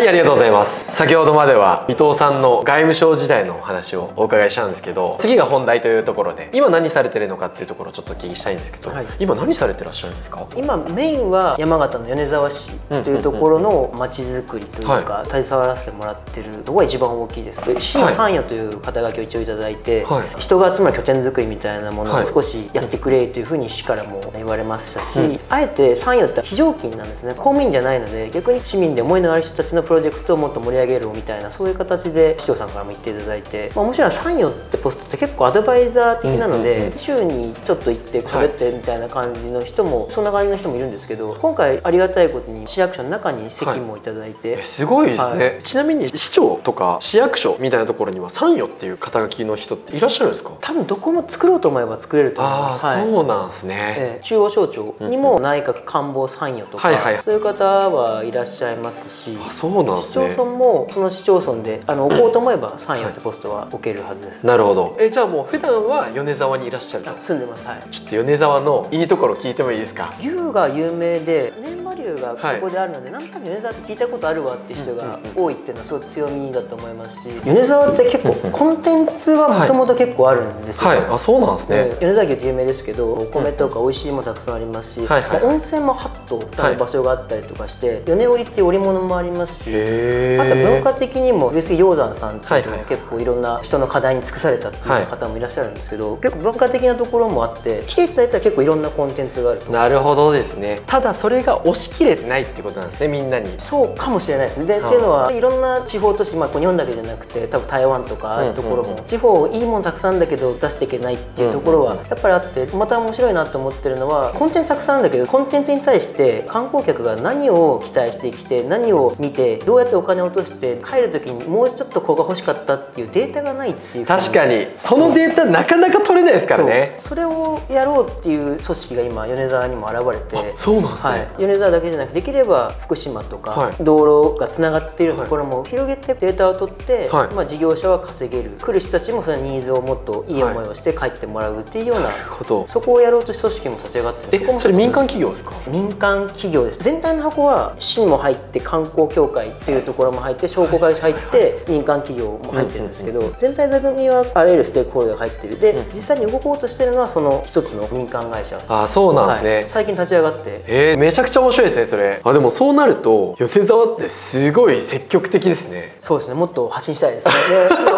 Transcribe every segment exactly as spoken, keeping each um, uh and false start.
はい、ありがとうございます。先ほどまでは伊藤さんの外務省時代のお話をお伺いしたんですけど、次が本題というところで今何されてるのかっていうところをちょっとお聞きしたいんですけど、はい、今何されてらっしゃるんですか？今メインは山形の米沢市というところのまちづくりというか携わらせてもらってるのが一番大きいです。市の参与という肩書きを一応いただいて、はい、人が集まる拠点づくりみたいなものを少しやってくれというふうに市からも言われましたし、うん、あえて参与って非常勤なんですね。公務員じゃないので、逆に市民で思いのある人たちのプロジェクトをもっと盛り上げるみたいな、そういう形で市長さんからも言っていただいて、まあ、面白いのは参与ってポストって結構アドバイザー的なので週にちょっと行って喋ってみたいな感じの人も、はい、そんな感じの人もいるんですけど、今回ありがたいことに市役所の中に席もいただいて、はい、すごいですね、はい、ちなみに市長とか市役所みたいなところには参与っていう肩書きの人っていらっしゃるんですか？多分どこも作ろうと思えば作れると思います。あ、そうなんですね、はい、えー、中央省庁にも内閣官房参与とかそういう方はいらっしゃいますし、あ、そうなんですね、市町村もその市町村であの置こうと思えば参与ってポストは置けるはずです、はい、なるほど。え、じゃあもう普段は米沢にいらっしゃると？住んでます、はい、ちょっと米沢のいいところ聞いてもいいですか？湯が有名で年間湯がここであるので、はい、なんとなく米沢って聞いたことあるわって人が多いっていうのはすごい強みだと思いますし、米沢って結構コンテンツはもともと結構あるんですよ、はいはい、あ、そうなんですね、えー、米沢牛って有名ですけどお米とか美味しいもたくさんありますし、温泉もはっと場所があったりとかして、はい、米織っていう織物もありますし、あと文化的にも上杉鷹山さんっていうのは結構いろんな人の課題に尽くされたっていう方もいらっしゃるんですけど、はい、結構文化的なところもあって来ていただいたら結構いろんなコンテンツがあると。なるほどですね。ただそれが押し切れてないってことなんですね、みんなに。そうかもしれないですね。で、っていうのはいろんな地方都市、まあ、日本だけじゃなくて多分台湾とかああいうところも地方いいものたくさんだけど出していけないっていうところはやっぱりあって、また面白いなと思ってるのはコンテンツたくさんあるんだけど、コンテンツに対して観光客が何を期待してきて何を見てどうやってお金を落として帰る時にもうちょっとここが欲しかったっていうデータがないっていう。確かにそのデータなかなか取れないですからね。 そ, それをやろうっていう組織が今米沢にも現れて、そうなんですね、はい、米沢だけじゃなくてできれば福島とか、はい、道路がつながっているところも広げてデータを取って、はい、まあ事業者は稼げる、来る人たちもそのニーズをもっといい思いをして帰ってもらうっていうような、はい、そこをやろうとして組織も立ち上がってる。え、それ民間企業ですか？民間企業です。全体の箱は市も入って観光協会っていうところも入って商工会社入って民間企業も入ってるんですけど、全体座組はあらゆるステークホルダーが入ってる。で、実際に動こうとしてるのはその一つの民間会社。あ、そうなんですね、はい、最近立ち上がって。えー、めちゃくちゃ面白いですねそれ。あ、でもそうなると米沢ってすごい積極的ですね。そうですね、もっと発信したいですね。で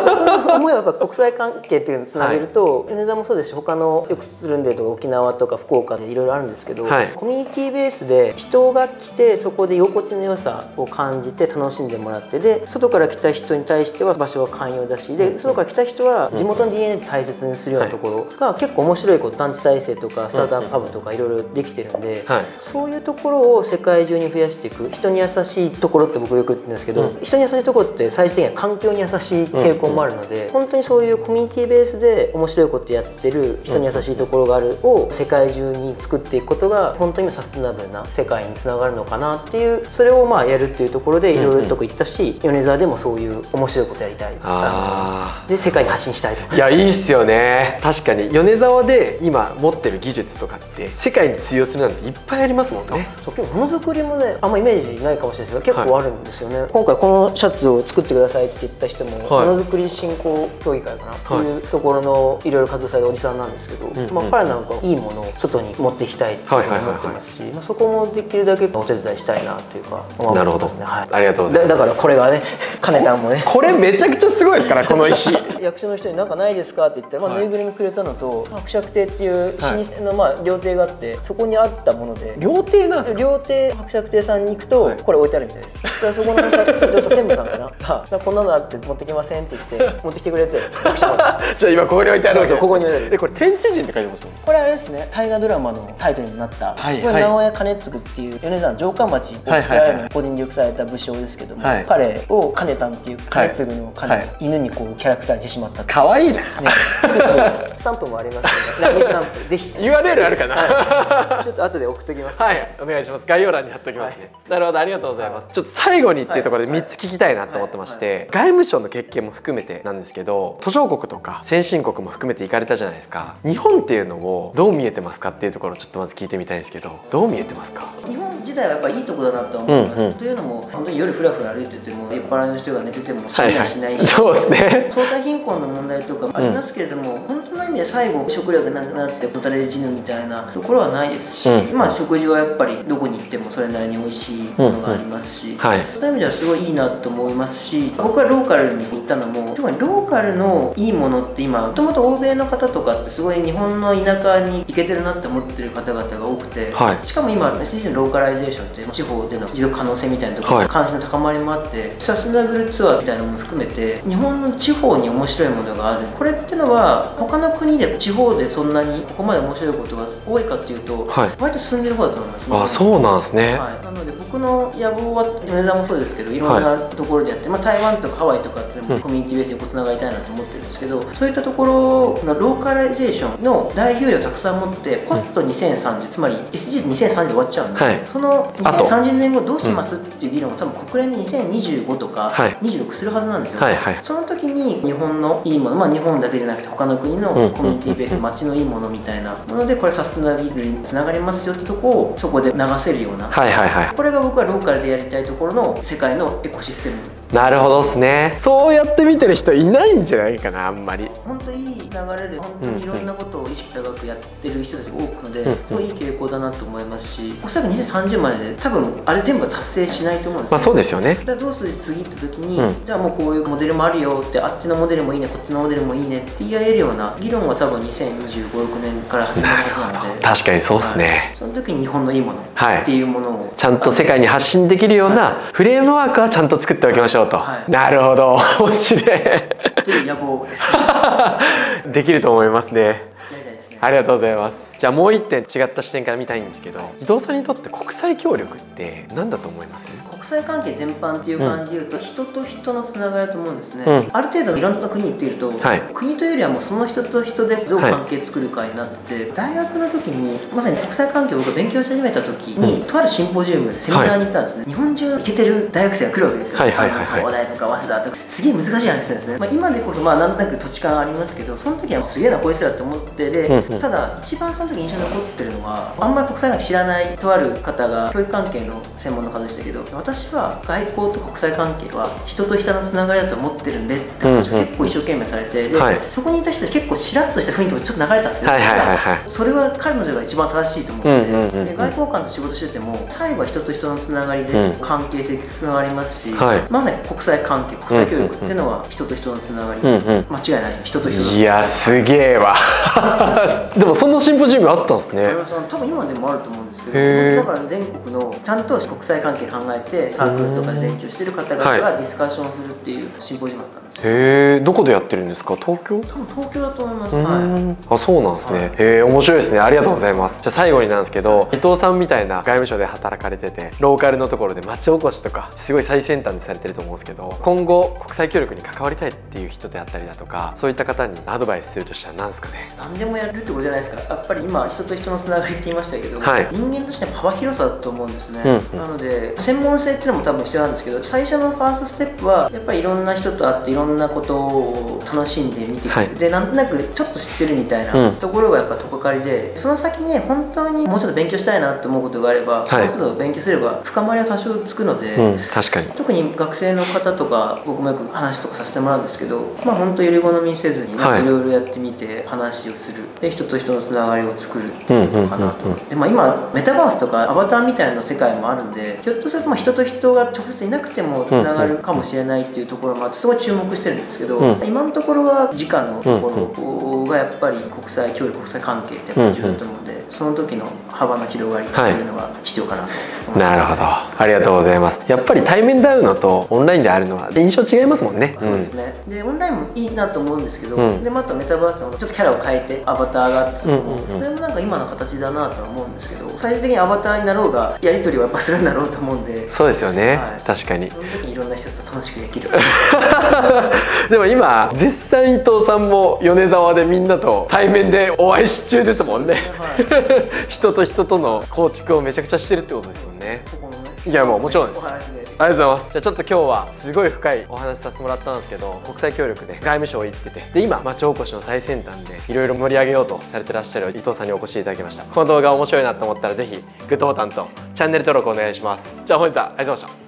思えばやっぱ国際関係っていうのをつなげると、はい、米沢もそうですし他のよくするんでとか沖縄とか福岡でいろいろあるんですけど、はい、コミュニティベースで人が来てそこで居心地の良さを感じて楽しんでもらって、で外から来た人に対しては場所は寛容だし、で外から来た人は地元の ディーエヌエー で大切にするようなところが結構面白いこう団地再生とかスタートアップハブとかいろいろできてるんで、はい、そういうところを世界中に増やしていく。人に優しいところって僕よく言ってるんですけど、うん、人に優しいところって最終的には環境に優しい傾向もあるので、うん、本当にそういうコミュニティベースで面白いことやってる人に優しいところがあるを世界中に作っていくことが本当にサステナブルな世界につながるのかなっていう、それをまあやるっていうところでいろいろと言ったし、米沢でもそういう面白いことやりたいで世界に発信したいとか。いや、いいっすよね。確かに米沢で今持ってる技術とかって世界に通用するなんていっぱいありますもんね。そう、結構ものづくりもねあんまイメージないかもしれないですけど結構あるんですよね、はい、今回このシャツを作ってくださいって言った人も、はい、ものづくり振興協議会かなと、はい、いうところのいろいろ活動されたおじさんなんですけど、うん、うん、まあ彼なんかいいものを外に持っていきたいと思ってますし、そこもできるだけお手伝いしたいなというか。なるほど、ありがとうございます。 だ, だからこれがね金田もねこれめちゃくちゃすごいですからこの石役所の人に何かないですかって言ったら、まあ、ぬいぐるみくれたのと伯爵邸っていう老舗のまあ料亭があって、そこにあったもので。料亭なんですか？料亭伯爵邸さんに行くと、はい、これ置いてあるみたいです。だからそこのお店専務さんかなかこんなのあって持ってきませんって言って持ってきてくれてじゃあ今ここに置いてあるわけ。そうそう、ここに置いてある。これ天地人って書いてますもん。これあれですね、大河ドラマのタイトルになった、はい、これ名古屋兼次っていう米沢の城下町を作られる個人力された武将ですけども、はい、彼を兼田っていう兼次の兼、はい、犬にこうキャラクター自しまった。可愛いな。ちょっとスタンプもありますので、ラインスタンプぜひ。ユーアールエル あるかな。ちょっと後で送っときます。はい、お願いします。概要欄に貼っておきますね。なるほど、ありがとうございます。ちょっと最後にっていうところでみっつ聞きたいなと思ってまして、外務省の経験も含めてなんですけど、途上国とか先進国も含めて行かれたじゃないですか。日本っていうのをどう見えてますかっていうところをちょっとまず聞いてみたいんですけど、どう見えてますか。日本自体はやっぱいいとこだなと思います。うんうん、というのも本当に夜フラフラ歩いてても酔っ払いの人が寝てても死にはしないし、そうですね。相対貧困の問題とかありますけれども、うん、本当の意味で最後食料がなくなってもたれ死ぬみたいなところはないですし、うん、まあ食事はやっぱりどこに行ってもそれなりに美味しいものがありますし、そういう意味ではすごいいいなと思いますし、僕はローカルに行ったのも特にローカルのいいものって今もともと欧米の方とかってすごい日本の田舎に行けてるなって思ってる方々が多くて、はい、しかも今 エスディージー のローカライゼーションって地方での持続可能性みたいなところの関心の高まりもあって、はい、サステナブルツアーみたいなのも含めて日本の地方に面白いものがある。これってのは他の国で地方でそんなにここまで面白いことが多いかっていうと、はい、割と進んでる方だと思いますね。あ、そうなんですね。はい、なので僕の野望は米沢もそうですけどいろんなところでやって、はい、まあ、台湾とかハワイとかってコミュニティベースにこうつながりたいなと思ってるんですけど、うん、そういったところのローカライゼーションの大給料をたくさん持ってポストにせんさんじゅう、つまり エスディージーにせんさんじゅう で終わっちゃうんで、はい、そのにせんさんじゅうねんごどうしますっていう議論を多分国連でにせんにじゅうごとかにじゅうろくするはずなんですよ。その時に日本のいいもの、まあ、日本だけじゃなくて他の国のコミュニティベース、街のいいものみたいなものでこれサステナビリティにつながりますよってとこをそこで流せるような、これが僕はローカルでやりたいところの世界のエコシステム。なるほどですね。そうやって見てる人いないんじゃないかな、あんまり。本当にいい流れで本当にいろんなことを意識高くやってる人たちが多くので、うん、すごいいい傾向だなと思いますし、おそらくにせんさんじゅうまでで多分あれ全部達成しないと思うんですよね。まあそうですよね。どうする次行った時に、うん、じゃあもうこういうモデルもあるよって、あっちのモデルもいいね、こっちのモデルもいいねって言えるような議論は多分にせんにじゅうご、ろくねんから始まるはずなので。確かにそうですね、はい、その時に日本のいいものっていうものを、はい、ちゃんと世界に発信できるようなフレームワークはちゃんと作っておきましょうと、はい、なるほど、面白いという野望ですね。できると思いますね。ありがとうございます。じゃあもう一点違った視点から見たいんですけど、伊藤さんにとって国際協力って何だと思います？国際関係全般っていう感じで言うと、うん、人と人のつながりだと思うんですね。うん、ある程度いろんな国に行っていると、はい、国というよりはもうその人と人でどう関係作るかになって、はい、大学の時にまさに国際関係を僕が勉強し始めた時に、うん、とあるシンポジウムでセミナーに行ったんですね。はい、日本中行けてる大学生が来るわけですよ。東大とか早稲田とかすげえ難しい話ですね。まあ、今でこそまあなんとなく土地勘ありますけど、その時はすげえなこいつらって思ってで、うん、ただ一番その時印象に残ってるのは、あんまり国際関係知らないとある方が教育関係の専門の方でしたけど、私は外交と国際関係は人と人のつながりだと思ってるんでって話を結構一生懸命されて、そこにいた人結構しらっとした雰囲気もちょっと流れたんですけど、それは彼女が一番正しいと思ってて、外交官と仕事してても最後は人と人のつながりで関係性つながりますし、まさに国際関係、国際協力っていうのは人と人のつながり、間違いない人と人のつながり。いやすげえわでもそんなシンポジウムあったんですね。多分今でもあると思うんですけど、だから全国のちゃんと国際関係考えてサークルとかで勉強してる方々がディスカッションするっていうシンポジウムだったんですよ。へえ、どこでやってるんですか？東京？多分東京だと思います。はい。あ、そうなんですね。はい、へえ、面白いですね。ありがとうございます。じゃあ最後になんですけど、伊藤さんみたいな外務省で働かれてて、ローカルのところで町おこしとかすごい最先端でされてると思うんですけど、今後国際協力に関わりたいっていう人であったりだとか、そういった方にアドバイスするとしたら何ですかね？何でもやるってことじゃないですか。やっぱり今人と人のつながりって言いましたけど、はい、人間としては幅広さだと思うんですね。うん、なので専門性っていうのも多分必要なんですけど、最初のファーストステップはやっぱりいろんな人と会っていろんなことを楽しんで見ていく、はい、でなんとなくちょっと知ってるみたいなところがやっぱとこかりで、その先に本当にもうちょっと勉強したいなと思うことがあれば、その都度勉強すれば深まりは多少つくので、うん、確かに特に学生の方とか僕もよく話とかさせてもらうんですけど、まあ本当より好みせずにいろいろやってみて話をする、で人と人のつながりを作るっていうのかなと。でまあ今メタバースとかアバターみたいな世界もあるんで、ひょっとするとまあ人と人が直接いなくてもつながるかもしれないっていうところもあって、すごい注目してるんですけど、うん、今のところは時間のところがやっぱり国際協力、国際関係ってやっぱ重要だと思うんで。うんうん、その時の幅の広がりというのが必要かなと思います。はい、なるほど、ありがとうございます。やっぱり対面で会うのとオンラインで会うのは印象違いますもんね。そうですね、うん、でオンラインもいいなと思うんですけど、うん、でまたメタバースのちょっとキャラを変えてアバターがあったと思う、それもなんか今の形だなとは思うんですけど、最終的にアバターになろうがやり取りはやっぱするんだろうと思うんで。そうですよね、はい、確かにその時にいろんな人と楽しくできるでも今絶賛伊藤さんも米沢でみんなと対面でお会いし中ですもんね、はい、人と人との構築をめちゃくちゃしてるってことですよね。いやもうもちろんです。ありがとうございます。じゃあちょっと今日はすごい深いお話させてもらったんですけど、国際協力で外務省を行ってて、で今町おこしの最先端でいろいろ盛り上げようとされてらっしゃる伊藤さんにお越しいただきました。この動画面白いなと思ったらぜひグッドボタンとチャンネル登録お願いします。じゃあ本日はありがとうございました。